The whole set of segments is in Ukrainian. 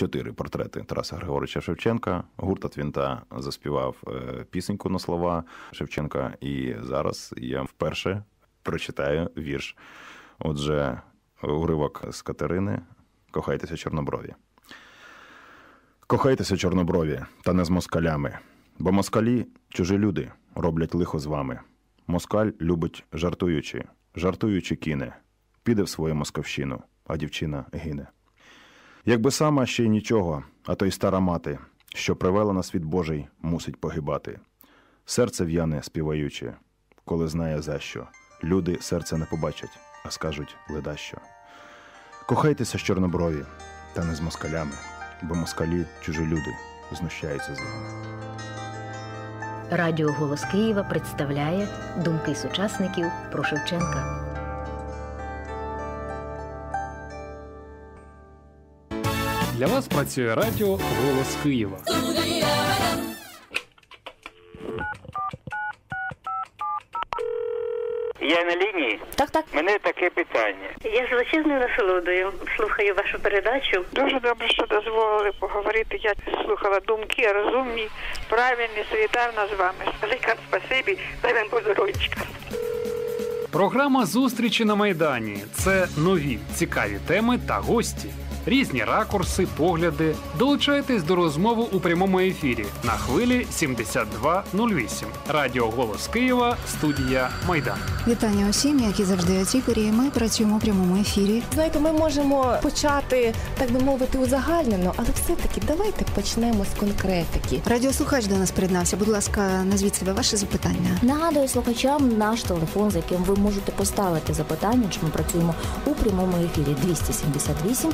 4 портрети Тараса Григорьовича Шевченка. Гурт «Атвінта» заспівав пісеньку на слова Шевченка. І зараз я вперше прочитаю вірш. Отже, уривок з Катерини «Кохайтеся, чорноброві». «Кохайтеся, чорноброві, та не з москалями, бо москалі – чужі люди, роблять лихо з вами. Москаль любить жартуючи, жартуючи кине, піде в свою московщину, а дівчина гине. Якби сама ще й нічого, а то й стара мати, що привела на світ Божий, мусить погибати. Серце в'яне співаючи, коли знає за що. Люди серце не побачать, а скажуть ледащо. Кохайтеся з чорноброві, та не з москалями, бо москалі – чужі люди, знущаються з вами». Радіо «Голос Києва» представляє думки сучасників про Шевченка. Для вас працює радіо «Голос Києва». Я на лінії? Так. У мене таке питання. Я з величезною насолодою слухаю вашу передачу. Дуже добре, що дозволили поговорити. Я слухала думки розумні, правильні, солідарно з вами. Велике спасибі, дай вам поздоров'ячка. Програма «Зустрічі на Майдані» – це нові, цікаві теми та гості. Різні ракурси, погляди. Долучайтесь до розмови у прямому ефірі на хвилі 72.08. Радіо «Голос Києва», студія «Майдан». Вітання усім, як і завжди, отікорі. Ми працюємо у прямому ефірі. Знаєте, ми можемо почати, так би мовити, узагальнено, але все-таки давайте почнемо з конкретики. Радіослухач до нас приєднався. Будь ласка, назвіть себе ваше запитання. Нагадую слухачам наш телефон, за яким ви можете поставити запитання, чи ми працюємо у прямому ефірі 278-76-23.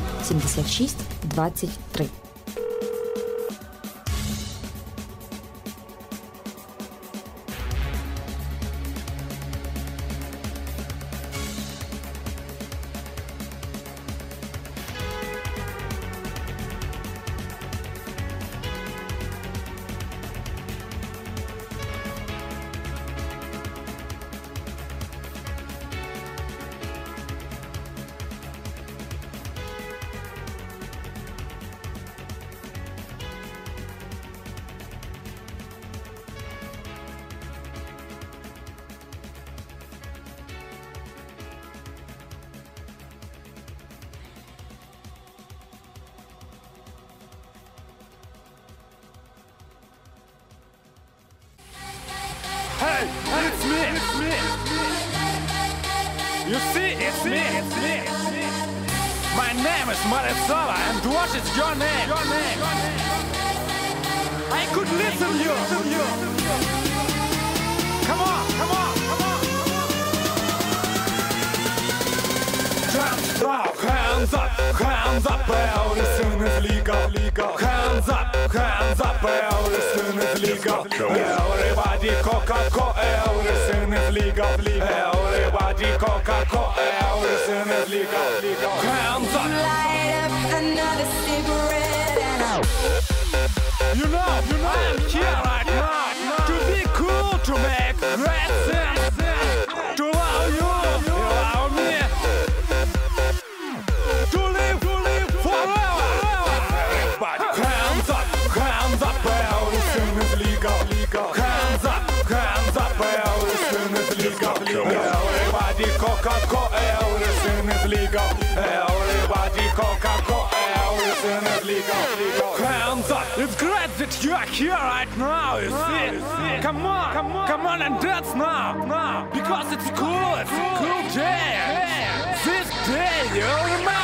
Come on!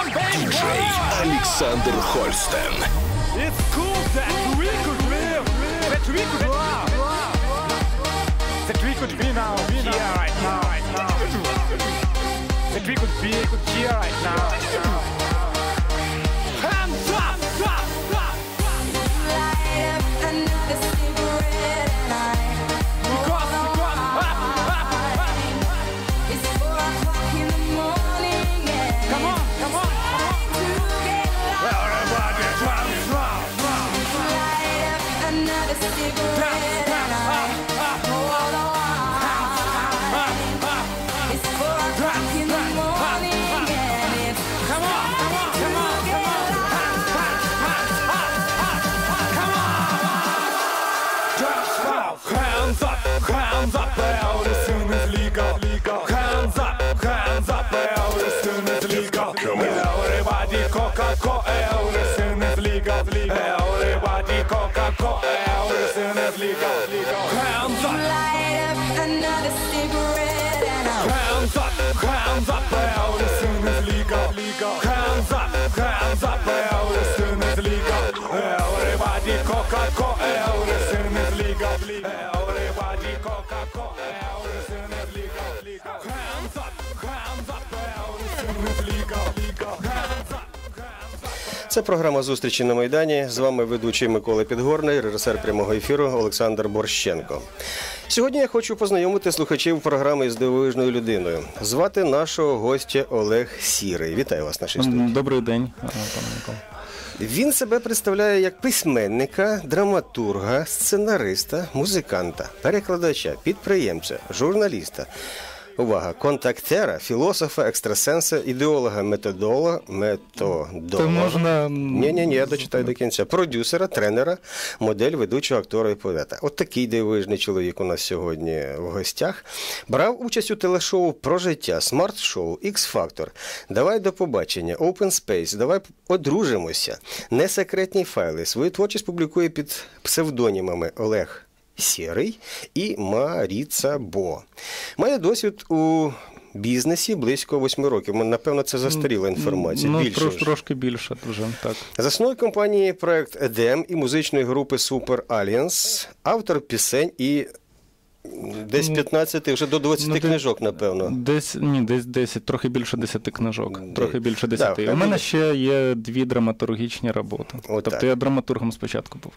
Everybody Coca-Cola, everything is legal. Hands up, light up another cigarette. Hands up, everything is legal. Hands up, everything is legal. Everybody Coca-Cola, everything is legal. Everybody Coca-Cola, everything is legal. Hands up, everything is legal. Hands up. Це програма «Зустрічі на Майдані». З вами ведучий Микола Підгорний, режисер прямого ефіру Олександр Борщенко. Сьогодні я хочу познайомити слухачів програми з дивовижною людиною. Звати нашого гостя Олег Сірий. Вітаю вас в нашій студії. Добрий день, пане Микола. Він себе представляє як письменника, драматурга, сценариста, музиканта, перекладача, підприємця, журналіста. Увага, контактера, філософа, екстрасенса, ідеолога, методолога. Ні, я дочитаю до кінця. Продюсера, тренера, модель, ведучого, актора і поета. От такий дивовижний чоловік у нас сьогодні в гостях. Брав участь у телешоу «Про життя», «Смарт-шоу», «Ікс-фактор», «Давай до побачення», «Open Space», «Давай одружимося», «Несекретні файли». Свою творчість публікує під псевдонімами Олег Сірий і Марі Цабо. Має досвід у бізнесі близько 8 років. Напевно, це застаріла інформація. Трошки більше. Засновник компанії проект EDM і музичної групи Super Alliance, автор пісень і десь 15, вже до 20 книжок, напевно. Десь 10, трохи більше 10 книжок. Трохи більше 10. У мене ще є 2 драматургічні роботи. Тобто я драматургом спочатку був.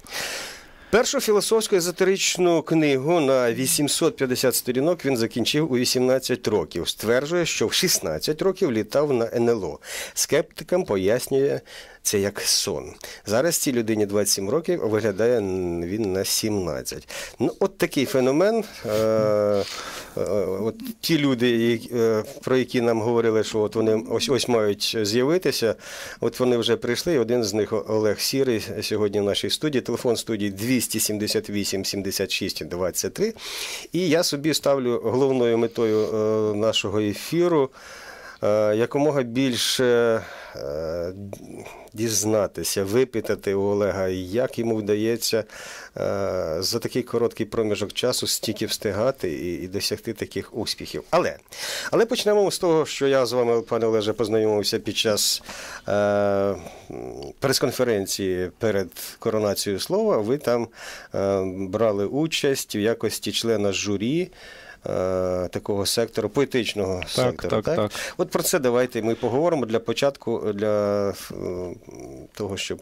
Першу філософсько-езотеричну книгу на 850 сторінок він закінчив у 18 років. Стверджує, що в 16 років літав на НЛО. Скептикам пояснює це як сон. Зараз цій людині 27 років, виглядає він на 17. Ну, от такий феномен. От ті люди, про які нам говорили, що от вони ось мають з'явитися, от вони вже прийшли, один з них Олег Сірий сьогодні в нашій студії. Телефон студії 278-76-23. І я собі ставлю головною метою нашого ефіру якомога більше дізнатися, випитати у Олега, як йому вдається за такий короткий проміжок часу стільки встигати і досягти таких успіхів. Але почнемо з того, що я з вами, пане Олеже, познайомився під час прес-конференції перед коронацією слова. Ви там брали участь в якості члена журі такого сектору, поетичного сектору. Так. От про це давайте ми поговоримо для початку, для того, щоб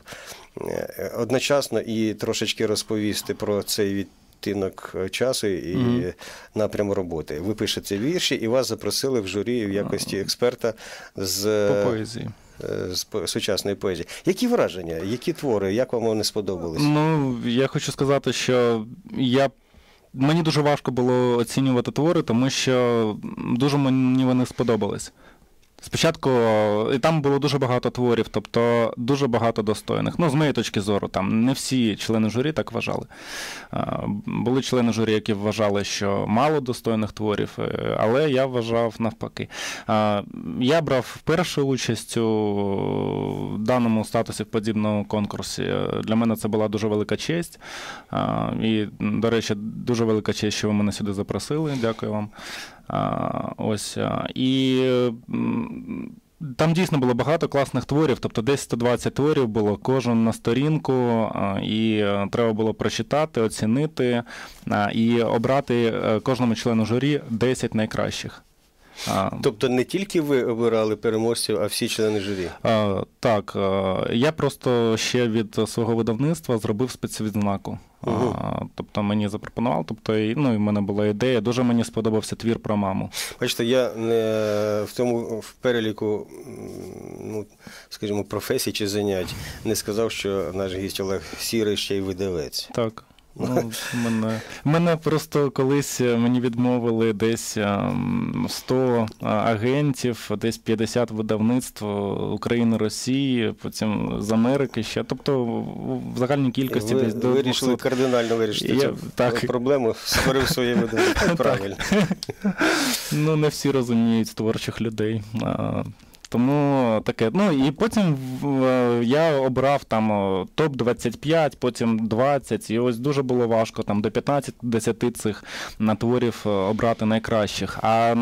одночасно і трошечки розповісти про цей відтинок часу і напрям роботи. Ви пишете вірші, і вас запросили в журі в якості експерта з поезії. З сучасної поезії. Які враження, які твори, як вам вони сподобалися? Ну, я хочу сказати, що мені дуже важко було оцінювати твори, тому що дуже мені вони сподобались. Спочатку, і там було дуже багато творів, тобто дуже багато достойних. Ну, з моєї точки зору, там не всі члени журі так вважали. Були члени журі, які вважали, що мало достойних творів, але я вважав навпаки. Я брав першу участь у даному статусі в подібному конкурсі. Для мене це була дуже велика честь. І, до речі, дуже велика честь, що ви мене сюди запросили. Дякую вам. Ось. І там дійсно було багато класних творів, тобто десь 120 творів було, кожен на сторінку, і треба було прочитати, оцінити і обрати кожному члену журі 10 найкращих. Тобто не тільки ви обирали переможців, а всі члени журі? Так. Я просто ще від свого видавництва зробив спецвідзнаку. Тобто мені запропонували, тобто і в мене була ідея. Дуже мені сподобався твір про маму. Бачите, я в переліку, скажімо, професій чи занять не сказав, що наш гість Олег Сірий ще й видавець. Так. Мене просто колись відмовили десь 100 агентів, десь 50 видавництв України, Росії, потім з Америки ще. Тобто в загальній кількості десь до 200. Ви вирішили кардинально вирішити цю проблему, створив своє видавництво. Правильно. Ну, не всі розуміють творчих людей. Тому таке. Ну і потім я обрав там топ-25, потім 20, і ось дуже було важко там до 15-10 цих творів обрати найкращих. А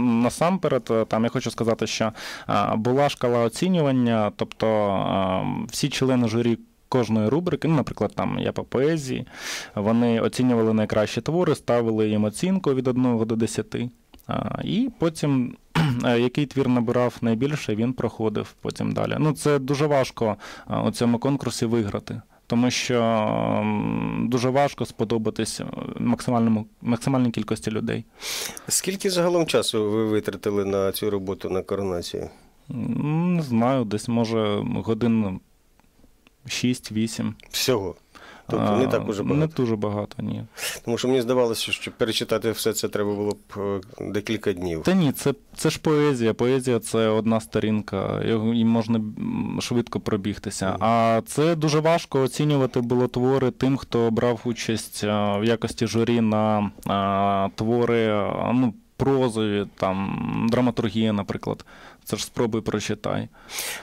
насамперед, там я хочу сказати, що була шкала оцінювання, тобто всі члени журі кожної рубрики, ну, наприклад, там я по поезії, вони оцінювали найкращі твори, ставили їм оцінку від 1 до 10. І потім, який твір набирав найбільше, він проходив потім далі. Ну, це дуже важко у цьому конкурсі виграти, тому що дуже важко сподобатись максимальній кількості людей. Скільки загалом часу ви витратили на цю роботу, на коронацію? Не знаю, десь, може, годин 6-8. Всього? Тобто не так уже багато? Не дуже багато, ні. Тому що мені здавалося, що перечитати все це треба було б декілька днів. Та ні, це ж поезія. Поезія – це одна сторінка, їм можна швидко пробігтися. А це дуже важко оцінювати було твори тим, хто брав участь в якості журі на твори, ну, прозові, там, драматургія, наприклад. Це ж спробуй прочитай.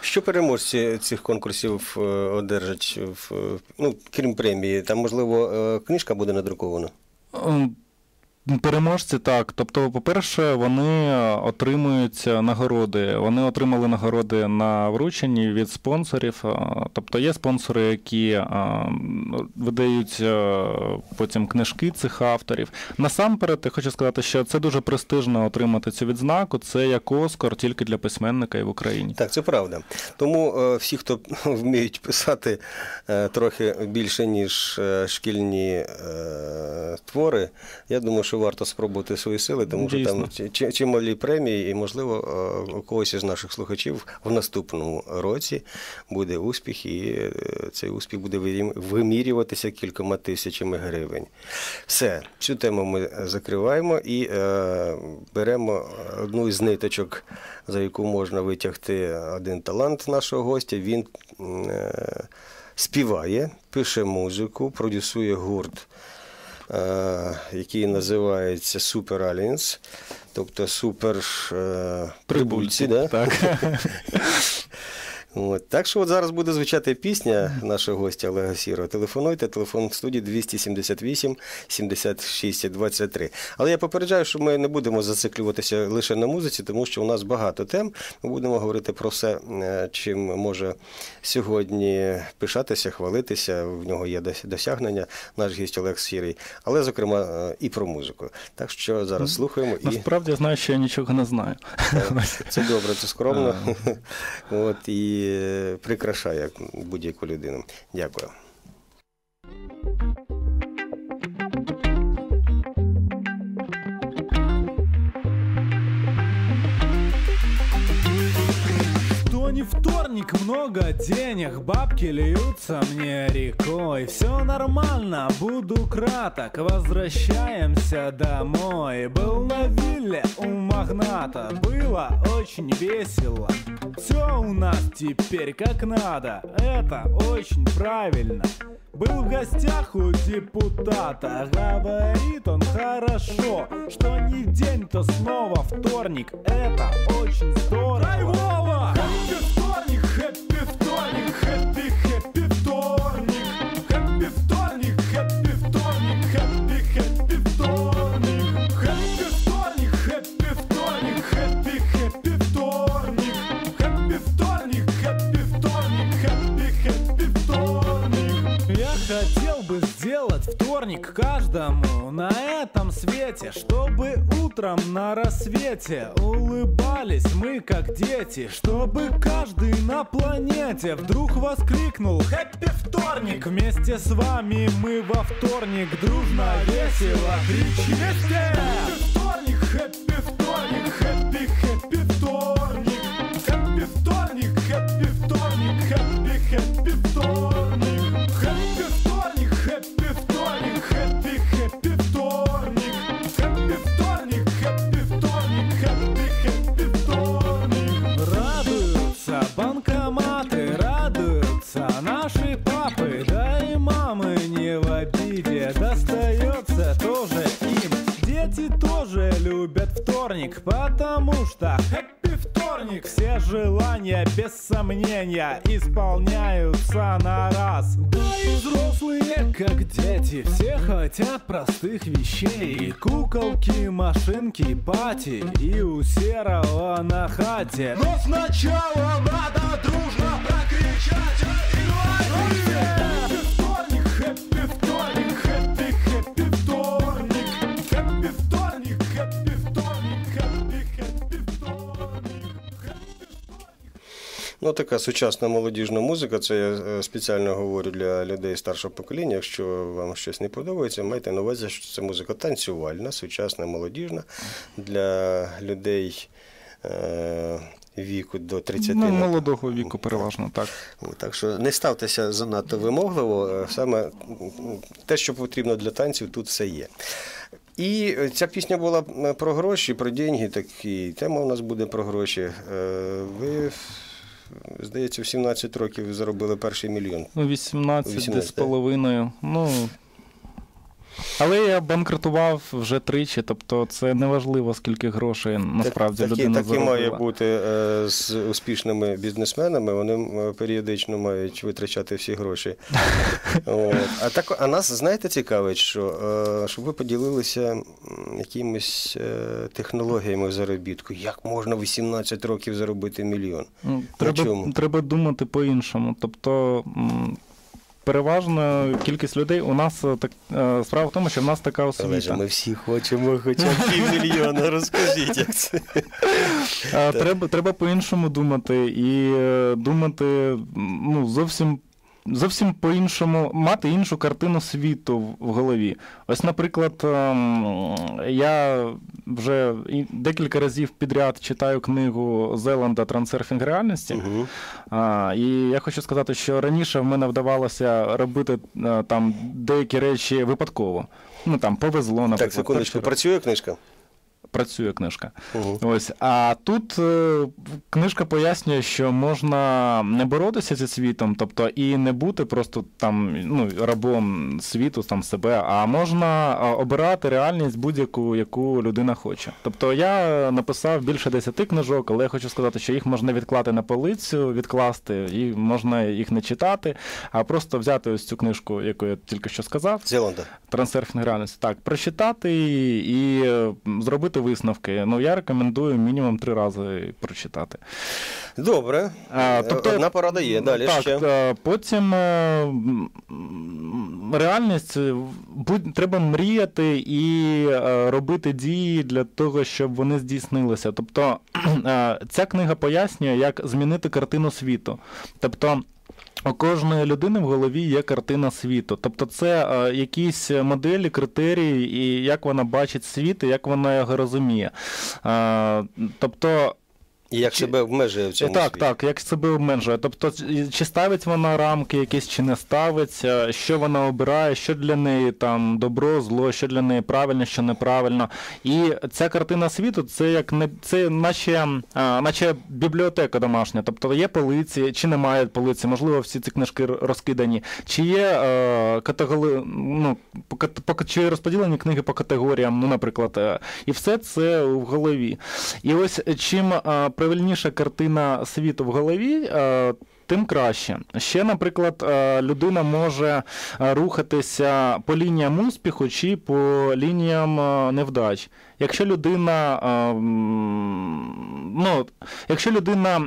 Що переможці цих конкурсів одержать, ну, крім премії? Там, можливо, книжка буде надрукована? Переможці, так. Тобто, по-перше, вони отримують нагороди. Вони отримали нагороди на врученні від спонсорів. Тобто, є спонсори, які видають потім книжки цих авторів. Насамперед, я хочу сказати, що це дуже престижно отримати цю відзнаку. Це як Оскар тільки для письменника і в Україні. Так, це правда. Тому всі, хто вміють писати трохи більше, ніж шкільні твори, я думаю, що варто спробувати свої сили, тому що там чималі премії, і, можливо, у когось із наших слухачів в наступному році буде успіх, і цей успіх буде вимірюватися кількома тисячами гривень. Все, цю тему ми закриваємо і беремо одну із ниточок, за яку можна витягти один талант нашого гостя. Він співає, пише музику, продюсує гурт, який називається Super Aliens, тобто супер-прибульці. Так що от зараз буде звучати пісня нашого гостя Олега Сірого. Телефонуйте, телефон в студії 278 76 23. Але я попереджаю, що ми не будемо зациклюватися лише на музиці, тому що у нас багато тем. Ми будемо говорити про все, чим може сьогодні пишатися, хвалитися. В нього є досягнення, наш гість Олег Сірий. Але, зокрема, і про музику. Так що зараз слухаємо. Насправді я знаю, що я нічого не знаю. Це добре, це скромно. От і прикрашає будь-яку людину. Дякую. Не вторник, много денег, бабки льются мне рекой. Все нормально, буду краток, возвращаемся домой. Был на вилле у магната, было очень весело. Все у нас теперь как надо, это очень правильно. Был в гостях у депутата, говорит он хорошо, что не день, то снова вторник, это очень здорово. Драйвово! Хэппи вторник, хэппи вторник, хэппи вторник, хэппи вторник, хэппи вторник, хэппи вторник, хэппи вторник, хэппи вторник, хэппи вторник, хэппи вторник, хэппи вторник. Я хотел бы сделать вторник каждому на этом свете, чтобы утром на рассвете улыбались мы как дети, чтобы каждый на планете вдруг воскликнул «Хэппи вторник!» Вместе с вами мы во вторник дружно, весело кричим вместе. Хэппи вторник! Хэппи вторник! Хэппи, хэппи вторник! Хэппи вторник! Хэппи вторник! Хэппи, хэппи вторник! Хэппи вторник! Хэппи вторник! Хэппи, хэппи вторник! Хэппи вторник! Хэппи вторник! Хэппи, хэппи вторник! Радуются банкоматы, радуются наши папы, да и мамы не в обиде, достается тоже им. Дети тоже любят вторник, потому что хэппи вторник! Паланик. Все желания, без сомнения, исполняются на раз. Да и взрослые, как дети, все хотят простых вещей. И куколки, машинки, пати, и у серого на хате. Но сначала надо дружно прокричать: хэппи-вторник, хэппи-вторник, хэппи-хэппи-вторник, хэппи-вторник, хэппи-вторник, хэппи-хэппи-вторник, хэппі-вторник. Ну, така сучасна молодіжна музика, це я спеціально говорю для людей старшого покоління. Якщо вам щось не подобається, майте на увазі, що це музика танцювальна, сучасна, молодіжна для людей віку до 30. Ну, молодого віку переважно, так. Так що не ставтеся занадто вимогливо, саме те, що потрібно для танців, тут все є. І ця пісня була про гроші, про деньги, такі тема у нас буде про гроші. Ви, здається, в 17 років заробили перший мільйон. Ну, 18 з половиною. Ну, але я банкрутував вже тричі, тобто це неважливо, скільки грошей насправді людина заробила. Такі має бути з успішними бізнесменами, вони періодично мають витрачати всі гроші. А нас, знаєте, цікавить, щоб ви поділилися якимись технологіями заробітку. Як можна в 18 років заробити мільйон? Треба думати по-іншому, тобто... Переважна кількість людей у нас, так, справа в тому, що в нас така освіта. Ми всі хочемо хоча б півмільйона, розкажіть, як це. Треба по-іншому думати і думати, ну, зовсім по-іншому, мати іншу картину світу в голові. Ось, наприклад, я вже декілька разів підряд читаю книгу Зеланда «Трансерфінг реальності». І я хочу сказати, що раніше в мене вдавалося робити там деякі речі випадково. Ну, там, повезло, наприклад. Так, секундочку, працює книжка? Працює книжка. Ось. А тут книжка пояснює, що можна не боротися зі світом, тобто і не бути просто там, ну, рабом світу, там, себе, а можна обирати реальність будь-яку, яку людина хоче. Тобто я написав більше 10 книжок, але я хочу сказати, що їх можна відкласти на полицю, відкласти, і можна їх не читати, а просто взяти ось цю книжку, яку я тільки що сказав. Зеланда. «Трансерфінг реальності». Так, прочитати і зробити висновки. Ну, я рекомендую мінімум 3 рази прочитати. Добре. Тобто, одна порада є. Далі так, ще. Потім реальність. Треба мріяти і робити дії для того, щоб вони здійснилися. Тобто, ця книга пояснює, як змінити картину світу. Тобто, у кожної людини в голові є картина світу. Тобто це якісь моделі, критерії, і як вона бачить світ, і як вона його розуміє. Тобто... І як себе обмежує в цьому світі. Так, як себе обмежує. Тобто, чи ставить вона рамки якісь, чи не ставить, що вона обирає, що для неї там добро, зло, що для неї правильно, що неправильно. І ця картина світу, це як не це наче бібліотека домашня. Тобто є полиці, чи немає полиці, можливо, всі ці книжки розкидані, чи є чи розподілені книги по категоріям, ну, наприклад, і все це в голові. І ось чим правильніша картина світу в голові, тим краще. Ще, наприклад, людина може рухатися по лініям успіху чи по лініям невдач. Якщо людина,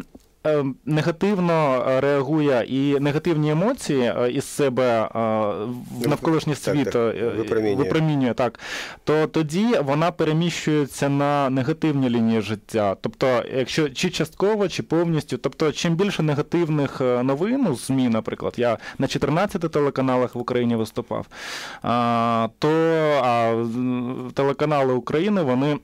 негативно реагує і негативні емоції із себе в навколишній світ випромінює, так, то тоді вона переміщується на негативні лінії життя. Тобто, якщо чи частково, чи повністю, тобто, чим більше негативних новин у ЗМІ, наприклад, я на 14 телеканалах в Україні виступав, то телеканали України, вони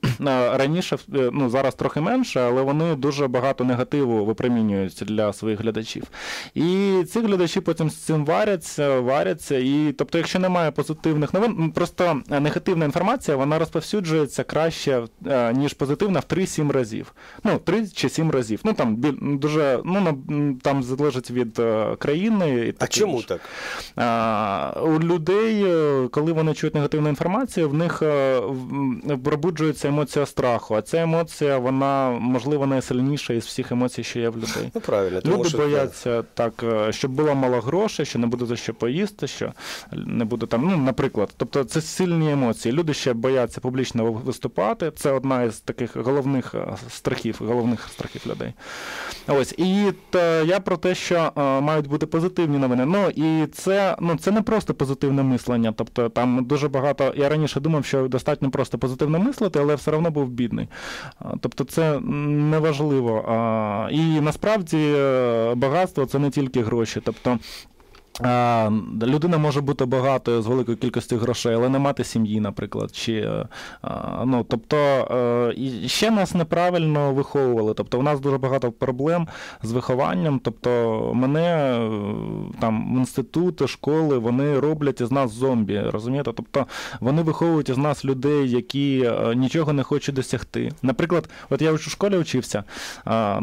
раніше, ну, зараз трохи менше, але вони дуже багато негативу випромінюють випромінюють для своїх глядачів. І ці глядачі потім з цим варяться. І, тобто, якщо немає позитивних новин, просто негативна інформація, вона розповсюджується краще, ніж позитивна, в 3-7 разів. Ну, 3 чи 7 разів. Ну, там дуже, ну, там залежить від країни. І а чому ж так? У людей, коли вони чують негативну інформацію, в них пробуджується емоція страху. А ця емоція, вона, можливо, найсильніша із всіх емоцій, що є в людей. Ну, правильно. Тому, люди що бояться, так, щоб було мало грошей, що не буде за що поїсти, що не буде там, ну, наприклад. Тобто це сильні емоції. Люди ще бояться публічно виступати. Це одна із таких головних страхів людей. Ось. І я про те, що мають бути позитивні новини. Ну, і це не просто позитивне мислення. Тобто там дуже багато... Я раніше думав, що достатньо просто позитивно мислити, але все одно був бідний. Тобто це неважливо. І насправді багатство – це не тільки гроші. Тобто людина може бути багатою з великою кількістю грошей, але не мати сім'ї, наприклад. Чи, ну, тобто, ще нас неправильно виховували. Тобто, у нас дуже багато проблем з вихованням. Тобто, мене там інститути, школи, вони роблять із нас зомбі, розумієте? Тобто, вони виховують із нас людей, які нічого не хочуть досягти. Наприклад, от я в школі вчився,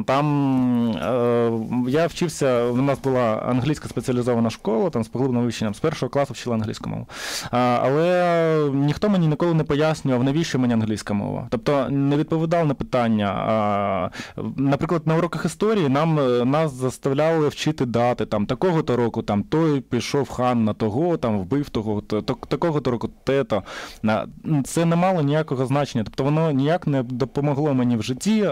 там я вчився, у нас була англійська спеціалізована школа, там з поглибленим вивченням, з 1 класу вчила англійську мову. Але ніхто мені ніколи не пояснював, навіщо мені англійська мова. Тобто не відповідав на питання. Наприклад, на уроках історії нас заставляли вчити дати, там, такого-то року, там, той пішов хан на того, там, вбив того, такого-то року, те-то. Це не мало ніякого значення. Тобто воно ніяк не допомогло мені в житті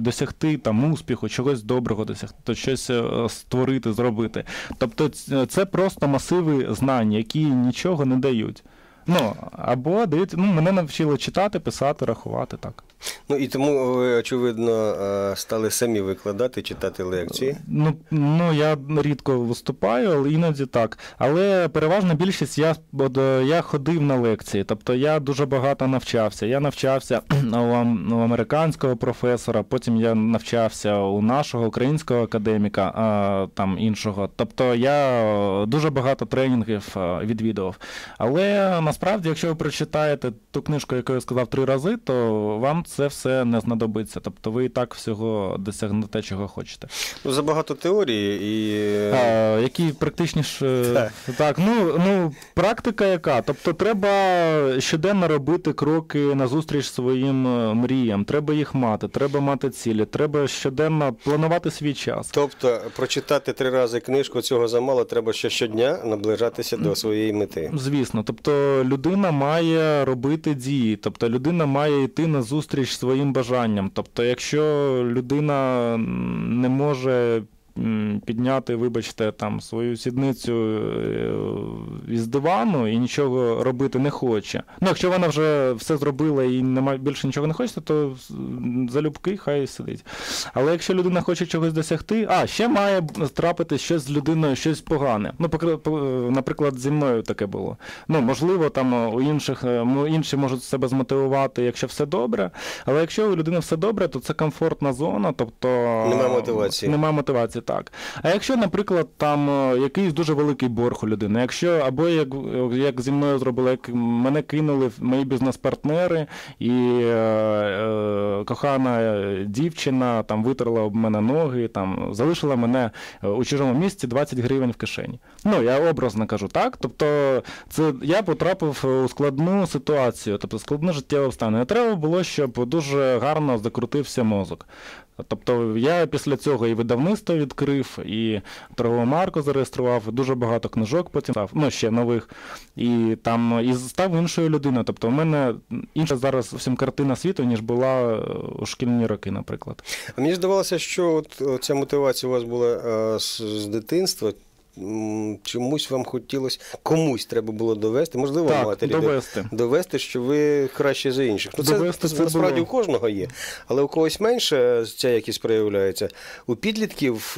досягти, там, успіху, чогось доброго досягти, щось створити, зробити. Тобто це просто масиви знань, які нічого не дають. Ну, або дають, ну, мене навчили читати, писати, рахувати, так. Ну, і тому ви, очевидно, стали самі викладати, читати лекції? Ну, я рідко виступаю, але іноді так. Але переважна більшість, я ходив на лекції, тобто я дуже багато навчався. Я навчався у американського професора, потім я навчався у нашого українського академіка, там іншого. Тобто я дуже багато тренінгів відвідував. Але насправді, якщо ви прочитаєте ту книжку, яку я сказав 3 рази, то вам це все не знадобиться. Тобто ви і так всього досягнете, чого хочете. Ну, забагато теорії і... які практичніше... Так, ну, практика яка? Тобто треба щоденно робити кроки назустріч своїм мріям. Треба їх мати, треба мати цілі, треба щоденно планувати свій час. Тобто прочитати 3 рази книжку, цього замало, треба ще щодня наближатися до своєї мети. Звісно. Тобто людина має робити дії, тобто людина має йти назустріч своїм бажанням. Тобто якщо людина не може підняти, вибачте, там, свою сідницю із дивану і нічого робити не хоче. Ну, якщо вона вже все зробила і більше нічого не хоче, то залюбки хай сидить. Але якщо людина хоче чогось досягти, ще має трапити щось з людиною, щось погане. Ну, наприклад, зі мною таке було. Ну, можливо, там у інших, інші можуть себе змотивувати, якщо все добре, але якщо у людини все добре, то це комфортна зона, тобто... Немає мотивації. Немає мотивації. Так. А якщо, наприклад, там якийсь дуже великий борг у людини, або як зі мною зробили, як мене кинули мої бізнес-партнери, і кохана дівчина там витерла об мене ноги, там залишила мене у чужому місці 20 гривень в кишені. Ну, я образно кажу, так? Тобто це я потрапив у складну ситуацію, тобто складне життєве обставини. Треба було, щоб дуже гарно закрутився мозок. Тобто я після цього і видавництво відкрив, і торгову марку зареєстрував, дуже багато книжок потім став, ну, ще нових, і там і став іншою людиною. Тобто у мене інша зараз всім картина світу, ніж була у шкільні роки, наприклад. А мені здавалося, що от ця мотивація у вас була з дитинства, чомусь вам хотілося, комусь треба було довести, можливо, так, матері, довести, що ви краще за інших. Ну, це насправді у кожного є, але у когось менше ця якість проявляється. У підлітків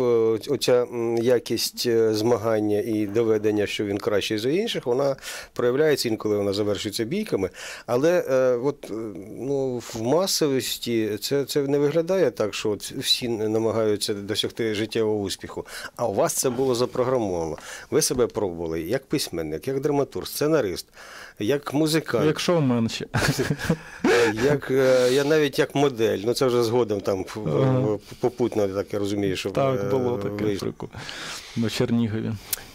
оця якість змагання і доведення, що він кращий за інших, вона проявляється, інколи вона завершується бійками. Але от, ну, в масовості це не виглядає так, що от всі намагаються досягти життєвого успіху. А у вас це було запрограмовано. Ви себе пробували як письменник, як драматург, сценарист, як музикант. Як шоумен ще. Я навіть як модель. Ну це вже згодом там попутно, так я розумію, що так, було таке в Чернігові.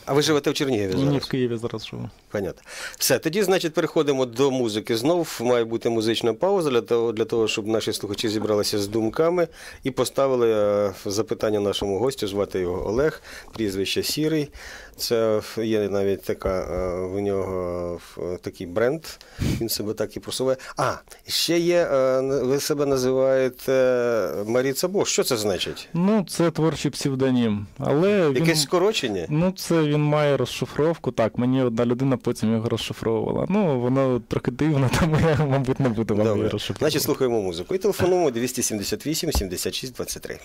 А ви живете в Чернігові зараз? Ні, в Києві зараз живу. Понятно. Все, тоді, значить, переходимо до музики. Знов має бути музична пауза для того, щоб наші слухачі зібралися з думками і поставили запитання нашому гостю. Звати його Олег, прізвище Сірий. Це є навіть в нього такий бренд, він себе так і просуває. А, ще є, ви себе називаєте Марі Цабо. Що це значить? Ну, це творчий псевдонім. Але якесь скорочення? Ну, це він має розшифровку. Так, мені одна людина потім його розшифровувала. Ну, воно трохи дивно, тому я, мабуть, не буду вам її розшифровувати. Значить, слухаємо музику і телефонуємо 278 76 23.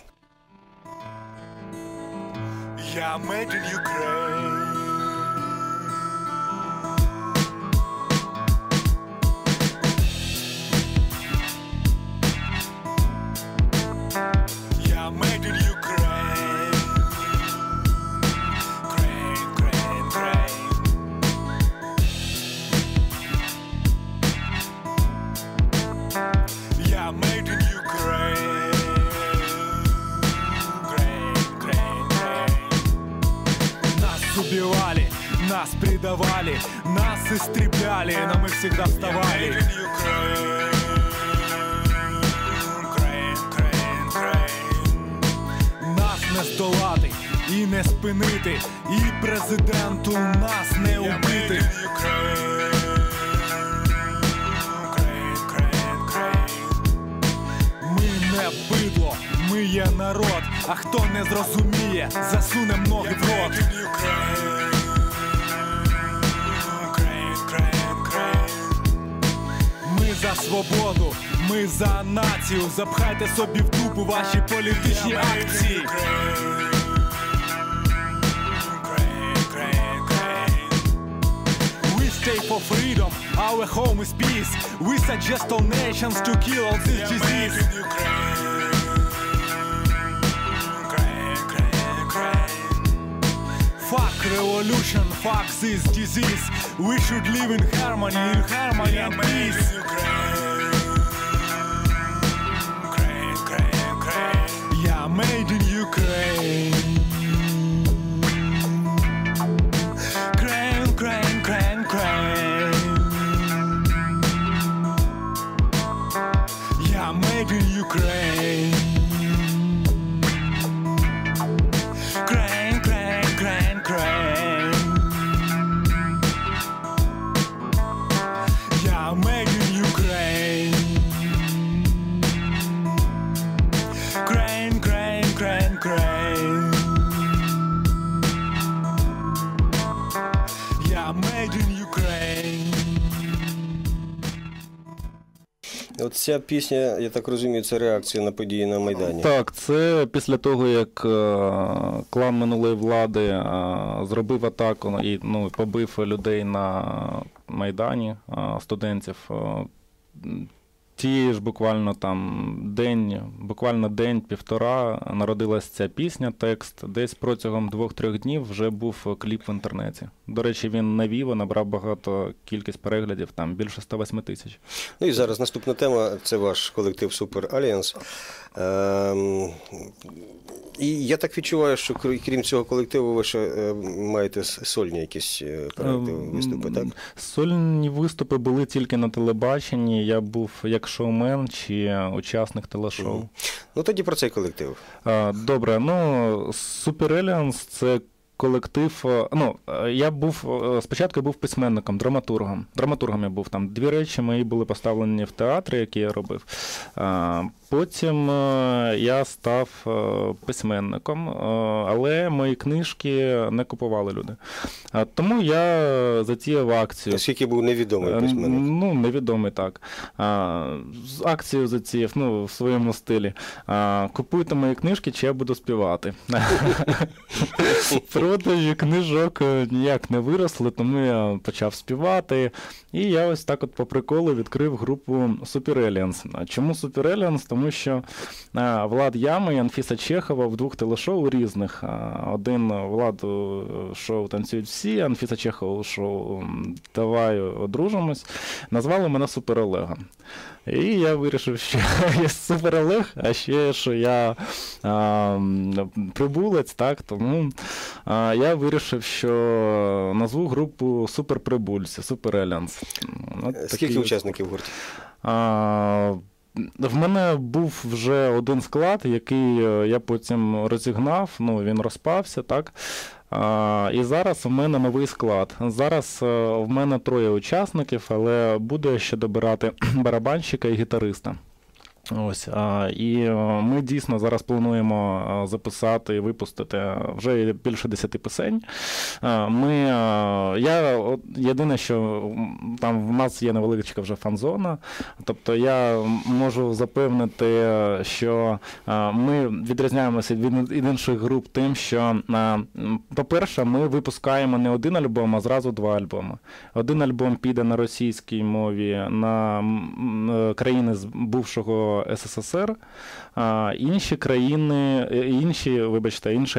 Я made in Ukraine. Я made in Ukraine. Ukraine, Ukraine, Ukraine. Я made in Ukraine. Убивали, нас предавали, нас истребляли, но мы всегда вставали. Нас не здолати і не спинити, і президенту нас не убити. Ми не бидло, ми є народ, а хто не зрозуміє, засунем ноги в рот. Ми за свободу, ми за націю, запхайте собі в дупу ваші політичні акції. We stay for freedom, our home is peace. We suggest all nations to kill all this disease. Fuck revolution, fuck this disease. We should live in harmony and peace. Ukraine, Ukraine, Ukraine. Yeah, made in Ukraine. Ukraine, Ukraine, Ukraine, Ukraine. Yeah, made in Ukraine. От ця пісня, я так розумію, це реакція на події на Майдані. Так, це після того, як клан минулої влади зробив атаку і побив людей на Майдані, студентів. Тієї ж буквально день-півтора народилася ця пісня, текст. Десь протягом 2-3 днів вже був кліп в інтернеті. До речі, він навів і набрав багато кількість переглядів, там більше 108 тисяч. Ну і зараз наступна тема – це ваш колектив Super Alliance. І я так відчуваю, що крім цього колективу ви ще маєте сольні якісь виступи, так? Сольні виступи були тільки на телебаченні. Я був як шоумен чи учасник телешоу. Ну тоді про цей колектив. Добре, ну Super Alliance – це колектив, ну, спочатку я був письменником, драматургом. Драматургом я був, там дві речі мої були поставлені в театрі, які я робив. Потім я став письменником, але мої книжки не купували люди. Тому я затіяв акцію. Наскільки був невідомий письменник? Ну, невідомий, так. Акцію затіяв, ну, в своєму стилі. Купуйте мої книжки, чи я буду співати. Продажі книжок ніяк не виросли, тому я почав співати. І я ось так от по приколу відкрив групу Super Alliance. Чому Super Alliance? Тому що Влад Яма і Анфіса Чехова в двох телешоу різних. Один Влад у шоу «Танцюють всі», Анфіса Чехова у шоу «Давай одружимось» назвали мене Супер Олегом. І я вирішив, що я Супер Олег, а ще, що я прибулець, так, тому я вирішив, що назву групу Супер Прибульці, Super Alliance. Скільки учасників в гурті? В мене був вже один склад, який я потім розігнав, ну, він розпався, так. І зараз в мене новий склад. Зараз в мене 3 учасників, але буду ще добирати барабанщика і гітариста. Ось. І ми дійсно зараз плануємо записати і випустити вже більше 10 пісень. Єдине, що там в нас є невеличка вже фан-зона. Тобто я можу запевнити, що ми відрізняємося від інших груп тим, що, по-перше, ми випускаємо не один альбом, а зразу 2 альбоми. Один альбом піде на російській мові, на країни з бувшого СССР, інший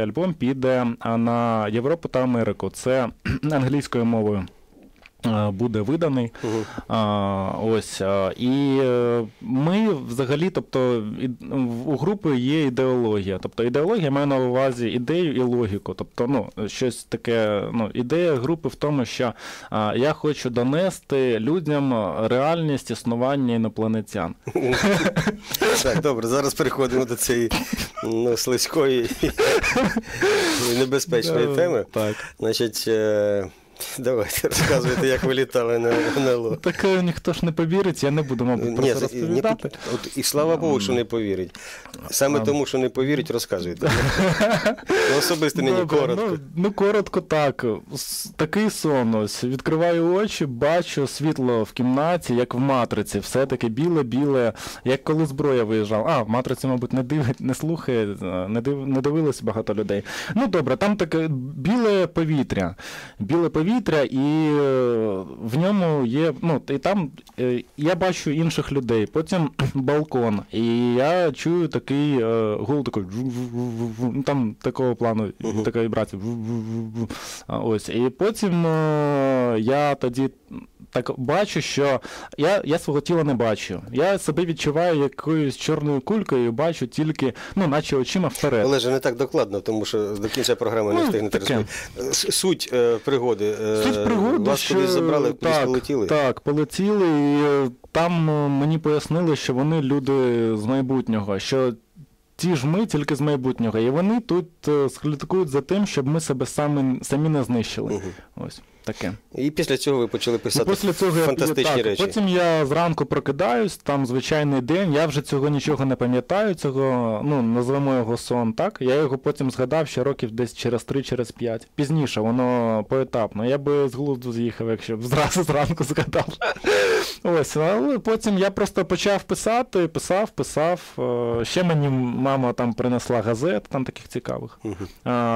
альбом піде на Європу та Америку. Це англійською мовою буде виданий. Ось. І ми взагалі, тобто, у групи є ідеологія. Тобто ідеологія має на увазі ідею і логіку. Тобто, ну, щось таке, ну, ідея групи в тому, що я хочу донести людям реальність існування інопланетян. Так, добре, зараз переходимо до цієї слизької і небезпечної теми. Значить, давайте, розказуйте, як ви літали на НЛО. Так ніхто ж не повірить, я не буду, мабуть, про це розповідати. І слава Богу, що не повірить. Саме тому, що не повірить, розказуйте. Особисто мені коротко. Ну, коротко так. Такий сон ось. Відкриваю очі, бачу світло в кімнаті, як в матриці. Все таке біле-біле, як коли зброя виїжджала. А, в матриці, мабуть, не слухає, не дивилось багато людей. Ну, добре, там таке біле повітря. Біле повітря. І в ньому є, ну, і там я бачу інших людей, потім балкон, і я чую такий гул, такий, там такого плану, така вібрація, ось, і потім я тоді так бачу, що я свого тіла не бачу. Я себе відчуваю якоюсь чорною кулькою і бачу тільки, ну, наче очима вперед. Олеже, не так докладно, тому що до кінця програми не встигнете розповідати. Суть пригоди. Суть пригоди, вас кудись забрали, кудись полетіли? Так, полетіли, і там мені пояснили, що вони люди з майбутнього, що ті ж ми, тільки з майбутнього. І вони тут слідкують за тим, щоб ми себе самі не знищили. Ось. Таке. І після цього ви почали писати фантастичні речі. Потім я зранку прокидаюсь, там звичайний день, я вже цього нічого не пам'ятаю, цього, ну, назвемо його сон, так? Я його потім згадав ще років десь через 3, через 5. Пізніше, воно поетапно. Я би з глузду з'їхав, якщо б зразу зранку згадав. Ось, але потім я просто почав писати, писав. Ще мені мама там принесла газет, там таких цікавих.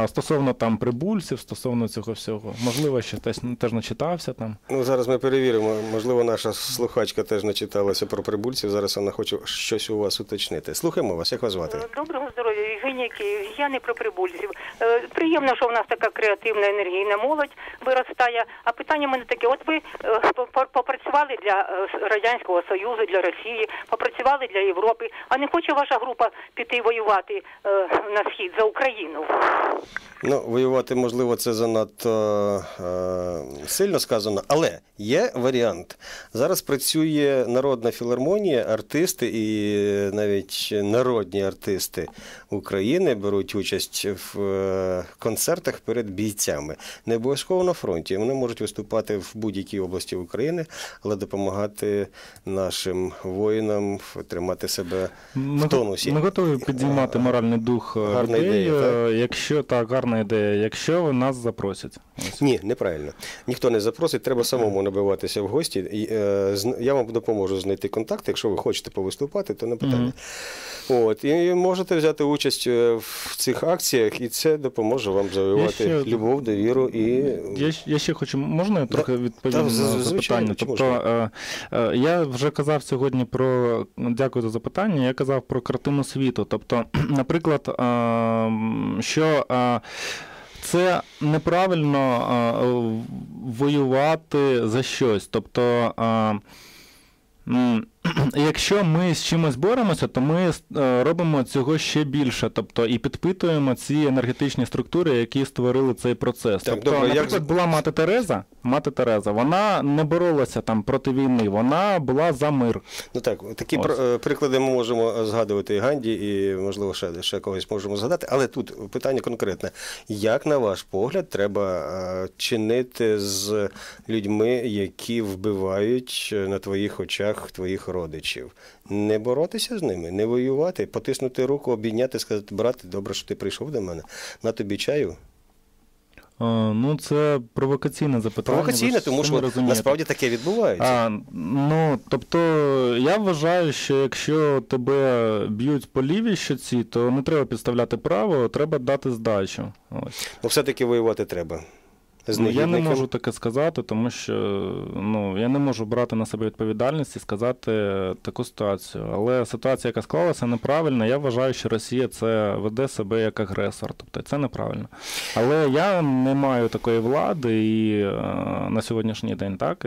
Стосовно там прибульців, стосовно цього всього. Можливо, ще теж начитався там. Ну, зараз ми перевіримо. Можливо, наша слухачка теж начиталася про прибульців. Зараз вона хоче щось у вас уточнити. Слухаємо вас. Як вас звати? Доброго здоров'я, Євгенія Київ. Я не про прибульців. Приємно, що в нас така креативна, енергійна молодь виростає. А питання в мене таке. От ви попрацювали для Радянського Союзу, для Росії, попрацювали для Європи. А не хоче ваша група піти воювати на Схід за Україну? Ну, воювати, можливо, це занадто сильно сказано, але є варіант. Зараз працює народна філармонія, артисти і навіть народні артисти України беруть участь в концертах перед бійцями. Не обов'язково на фронті, вони можуть виступати в будь-якій області України, але допомагати нашим воїнам тримати себе в тонусі. Ми готові підіймати моральний дух людей, якщо так, гарна ідея, якщо нас запросять. Ні, неправильно. Ніхто не запросить, треба самому набиватися в гості. Я вам допоможу знайти контакти, якщо ви хочете повиступати, то не питання. І можете взяти участь в цих акціях, і це допоможе вам завоювати любов, довіру і... Я ще хочу, можна я трохи відповім на запитання? Тобто, я вже казав сьогодні про, дякую за запитання, я казав про картину світу. Тобто, наприклад, що... Це неправильно воювати за щось. Тобто, якщо ми з чимось боремося, то ми робимо цього ще більше, тобто і підпитуємо ці енергетичні структури, які створили цей процес. Так, тобто, добре, наприклад, була мати Тереза, вона не боролася там проти війни, вона була за мир. Ну так, такі приклади ми можемо згадувати і Ганді, і, можливо, ще когось можемо згадати, але тут питання конкретне. Як, на ваш погляд, треба чинити з людьми, які вбивають на твоїх очах твоїх родичів? Не боротися з ними, не воювати, потиснути руку, обійняти, сказати: брате, добре, що ти прийшов до мене, на тобі чаю? Ну, це провокаційне запитання. Провокаційне, тому що насправді таке відбувається. Ну, тобто, я вважаю, що якщо тебе б'ють по лівій щоці, то не треба підставляти право, треба дати здачу. Ну, все-таки воювати треба. Я не можу таке сказати, тому що я не можу брати на себе відповідальність і сказати таку ситуацію. Але ситуація, яка склалася, неправильна. Я вважаю, що Росія веде себе як агресор. Тобто це неправильно. Але я не маю такої влади і на сьогоднішній день, так?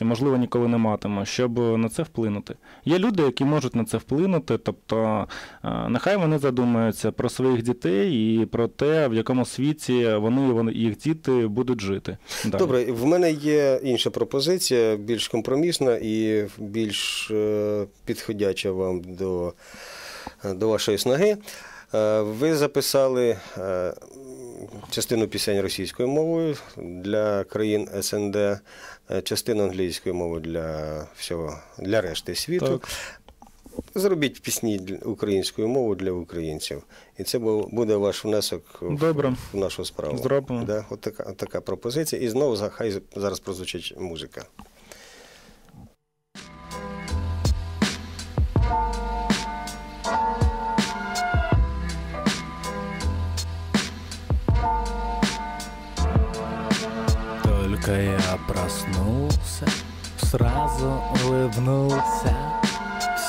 І, можливо, ніколи не матиму, щоб на це вплинути. Є люди, які можуть на це вплинути. Тобто нехай вони задумаються про своїх дітей і про те, в якому світі вони і їх діти будуть жити. Добре, в мене є інша пропозиція, більш компромісна і більш підходяча вам до вашої снаги. Ви записали частину пісень російською мовою для країн СНД, частину англійською мовою для решти світу. Так. Зробіть пісні українською мовою для українців. І це буде ваш внесок в нашу справу. Зробимо. От така пропозиція. І знову хай зараз прозвучить музика. Только я проснулся, сразу улыбнулся.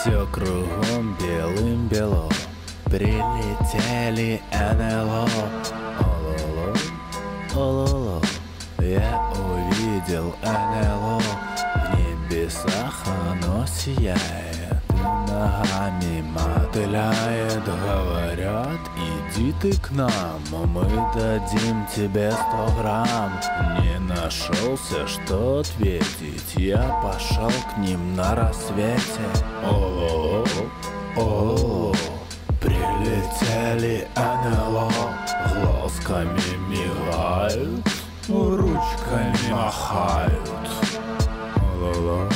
Все кругом белым-бело, прилетели НЛО. Ололо, ололо, я увидел НЛО. В небесах оно сияет, ногами мотыляет. Говорят, иди ты к нам, мы дадим тебе 100 грамм. Не нашелся, что ответить, я пошел к ним на рассвете. О-о-о, о-о-о, прилетели НЛО. Глазками мигают, ручками махают. О-ло-ло,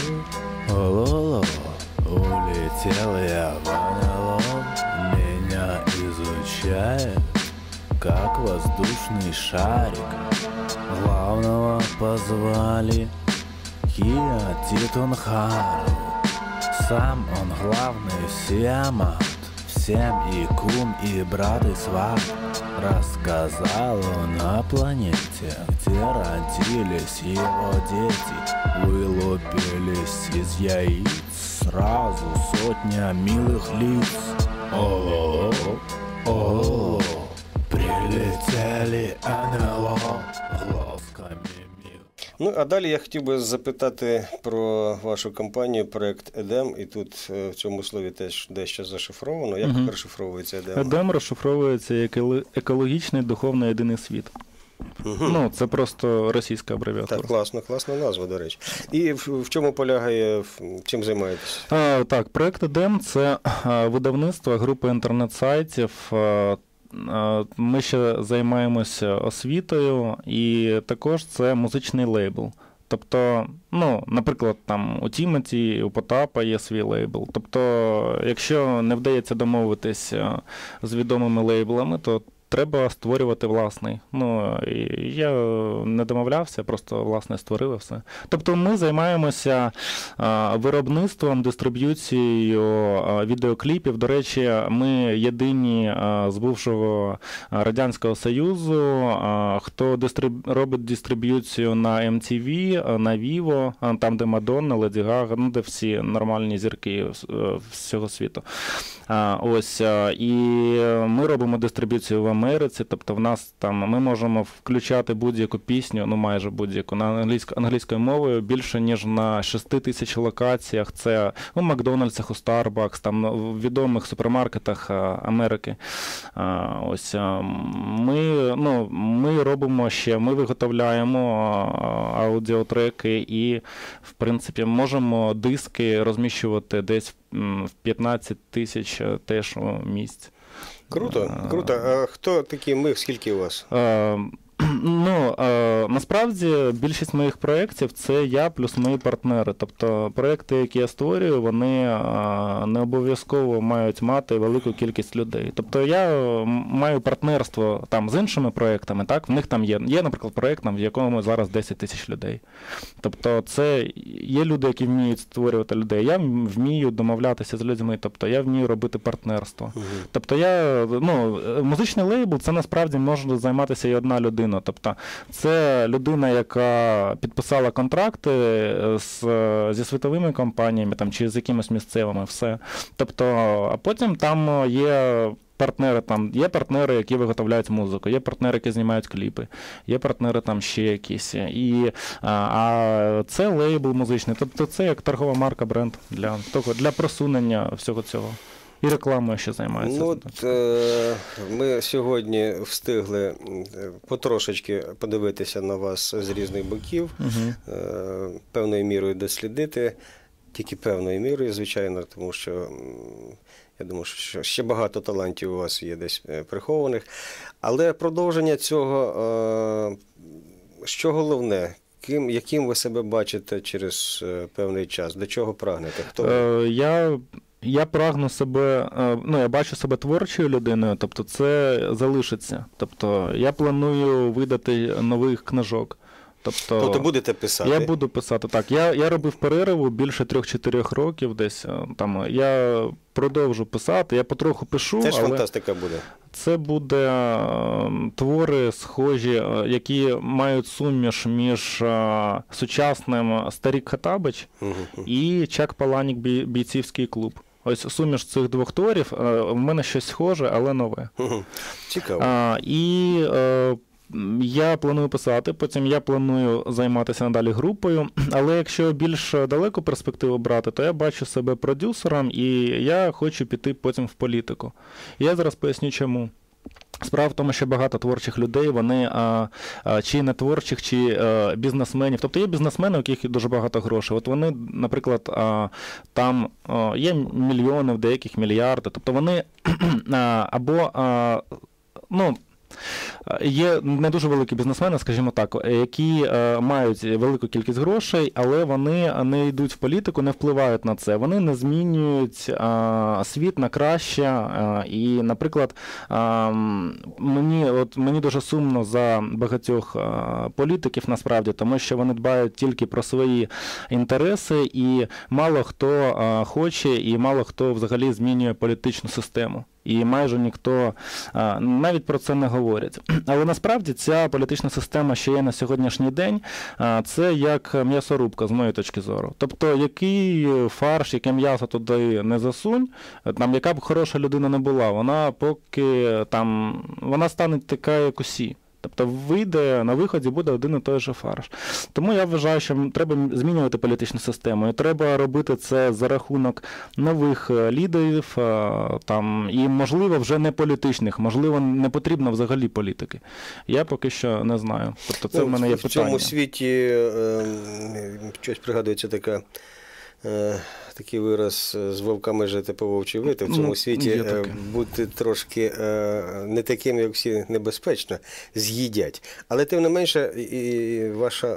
о-ло-ло. Улетел я в НЛО, меня изучает, как воздушный шарик. Главного позвали Киа Титунхару. Сам он главный всемат, всем и кум, и брат, и сват. Рассказал он о планете, где родились его дети. Вылупились из яиц сразу сотня милых лиц. О-о-о, о-о-о, прилетели НЛО глазками. Ну, а далі я хотів би запитати про вашу компанію, проект EDM, і тут в цьому слові теж дещо зашифровано. Як розшифровується EDM? EDM розшифровується як екологічний духовний єдиний світ. Ну, це просто російська абревіатура. Так, класна назва, до речі. І в чому полягає, чим займаєтесь? Так, проект EDM – це видавництво групи інтернет-сайтів. Ми ще займаємося освітою, і також це музичний лейбл. Тобто, ну, наприклад, там у Тімоті, у Потапа є свій лейбл. Тобто, якщо не вдається домовитись з відомими лейблами, то треба створювати власний. Ну, я не домовлявся, просто власне створив і все. Тобто ми займаємося виробництвом, дистриб'юцією відеокліпів. До речі, ми єдині з бувшого Радянського Союзу, хто робить дистриб'юцію на MTV, на Vivo, там де Мадонна, Леді Гага, ну де всі нормальні зірки всього світу. Ось, і ми робимо дистриб'юцію в Америці, тобто в нас там ми можемо включати будь-яку пісню, ну майже будь-яку, на англійською мовою більше, ніж на 6 000 локаціях. Це у Макдональдсах, у Старбакс, там в відомих супермаркетах Америки. Ось ми робимо ще, ми виготовляємо аудіотреки і, в принципі, можемо диски розміщувати десь в 15 000 теж місць. Круто, круто. А хто такі ми, скільки у вас? Ну, насправді, більшість моїх проєктів – це я плюс мої партнери. Тобто, проєкти, які я створюю, вони не обов'язково мають мати велику кількість людей. Тобто, я маю партнерство там з іншими проєктами, так? В них там є, наприклад, проєкт, в якому зараз 10 000 людей. Тобто, це є люди, які вміють створювати людей. Я вмію домовлятися з людьми, тобто, я вмію робити партнерство. Тобто, музичний лейбл – це насправді може займатися і одна людина. Тобто це людина, яка підписала контракти зі світовими компаніями там, чи з якимись місцевими, все. Тобто, а потім там є партнери, які виготовляють музику, є партнери, які знімають кліпи, є партнери там ще якісь. А це лейбл музичний, тобто це як торгова марка, бренд для просунення всього цього. І рекламою ще займається. Ну, от, ми сьогодні встигли потрошечки подивитися на вас з різних боків, певною мірою дослідити, тільки певною мірою, звичайно, тому що я думаю, що ще багато талантів у вас є десь прихованих. Але продовження цього, що головне? Яким ви себе бачите через певний час? До чого прагнете? Хто? Я прагну себе, ну, я бачу себе творчою людиною, тобто це залишиться. Тобто я планую видати нових книжок. Тобто будете писати? Я буду писати, так. Я робив перерву більше 3-4 років десь. Там, я продовжу писати, я потроху пишу. Це ж фантастика буде? Це буде твори схожі, які мають суміш між сучасним «Старик Хоттабич» і «Чак Паланік, Бійцівський клуб». Ось суміш цих двох творів. В мене щось схоже, але нове. Цікаво. Я планую писати, потім я планую займатися надалі групою, але якщо більш далеку перспективу брати, то я бачу себе продюсером і я хочу піти потім в політику. Я зараз поясню чому. Справа в тому, що багато творчих людей, вони чи не творчих, чи бізнесменів. Тобто є бізнесмени, у яких дуже багато грошей. От вони, наприклад, там є мільйони, в деяких мільярди. Тобто вони або, ну, є не дуже великі бізнесмени, скажімо так, які мають велику кількість грошей, але вони не йдуть в політику, не впливають на це. Вони не змінюють світ на краще. І, наприклад, мені дуже сумно за багатьох політиків, насправді, тому що вони дбають тільки про свої інтереси, і мало хто хоче, і мало хто взагалі змінює політичну систему. І майже ніхто навіть про це не говорить. Але насправді ця політична система, що є на сьогоднішній день, це як м'ясорубка, з моєї точки зору. Тобто, який фарш, яке м'ясо туди не засунь, там, яка б хороша людина не була, вона поки там, вона стане така, як усі. Тобто вийде, на виході буде один і той же фарш. Тому я вважаю, що треба змінювати політичну систему. І треба робити це за рахунок нових лідерів. Там, і, можливо, вже не політичних. Можливо, не потрібно взагалі політики. Я поки що не знаю. Тобто це в мене є питання. В цьому світі щось пригадується така такий вираз з вовками жити по-вовчі вити. В цьому світі бути трошки не таким, як всі, небезпечно, з'їдять. Але тим не менше, і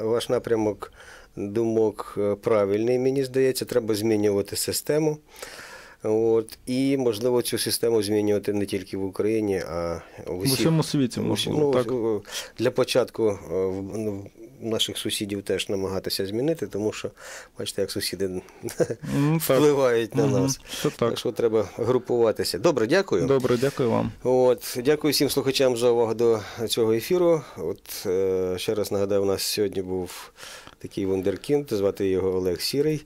ваш напрямок думок правильний, мені здається, треба змінювати систему. От, і, можливо, цю систему змінювати не тільки в Україні, а в усьому світі. Ну, так. Для початку наших сусідів теж намагатися змінити, тому що, бачите, як сусіди впливають на нас. Так що треба групуватися. Добре, дякую. Добре, дякую вам. От, дякую всім слухачам за увагу до цього ефіру. От, ще раз нагадаю, у нас сьогодні був такий вундеркінд, звати його Олег Сірий.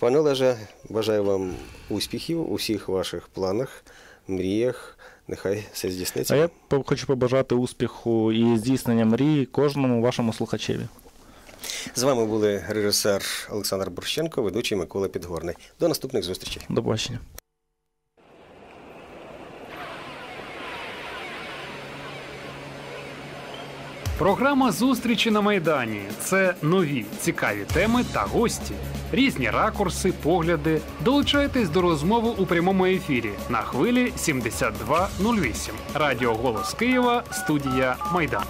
Пане Олеже, бажаю вам успіхів у всіх ваших планах, мріях. Нехай все здійсниться. А я хочу побажати успіху і здійснення мрії кожному вашому слухачеві. З вами були режисер Олександр Борщенко, ведучий Микола Підгорний. До наступних зустрічей. До побачення. Програма «Зустрічі на Майдані» – це нові, цікаві теми та гості. Різні ракурси, погляди. Долучайтесь до розмови у прямому ефірі на хвилі 72.08. Радіо «Голос Києва», студія «Майдан».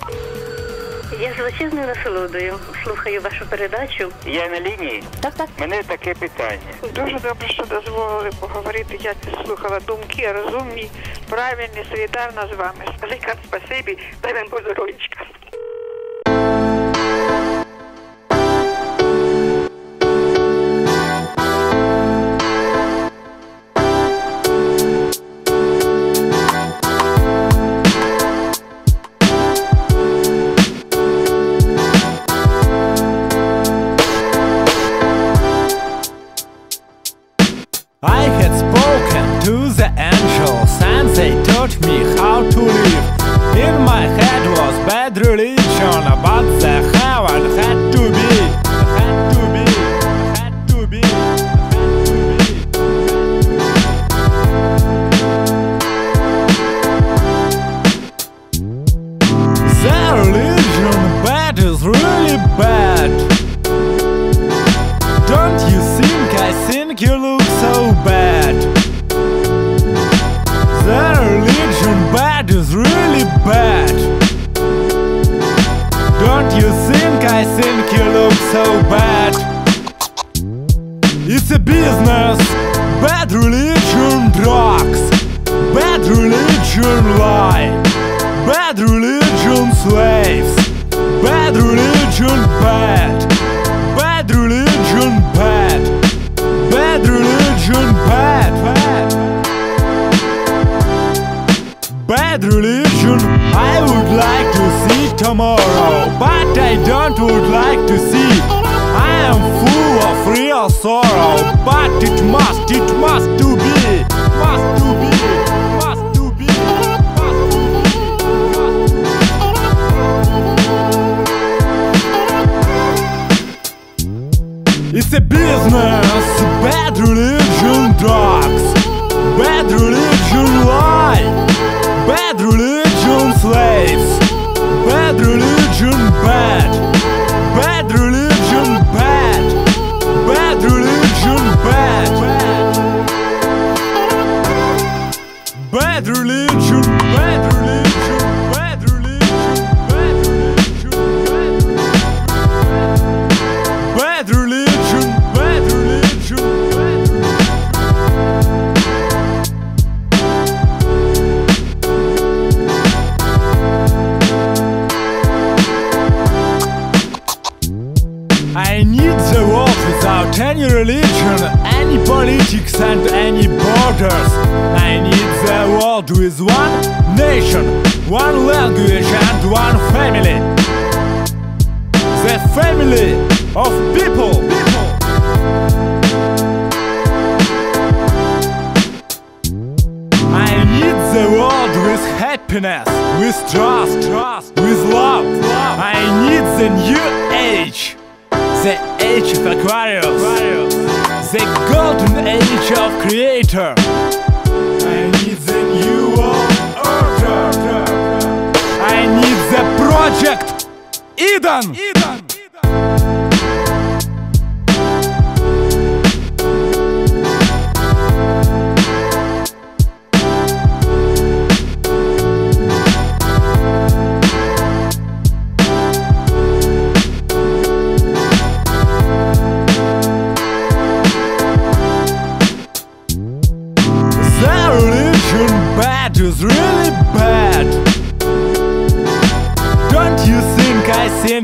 Я з величезною насолодою слухаю вашу передачу. Я на лінії. Так. Мене таке питання. Дуже добре, що дозволили поговорити. Я слухала думки розумні, правильні, солідарно з вами. Велике спасибі. Дай вам здоров'ячка.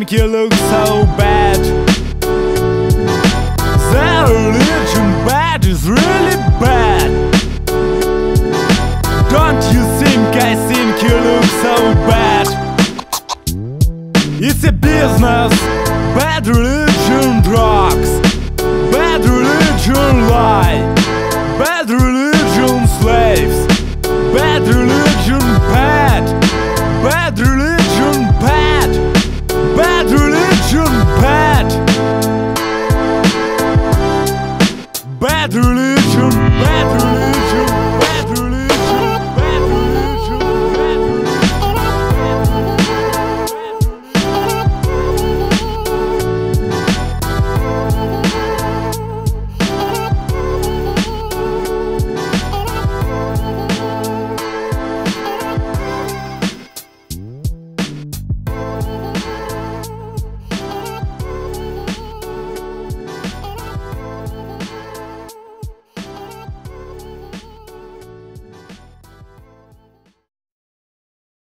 think you look so bad. Their religion bad is really bad. Don't you think I think you look so bad? It's a business.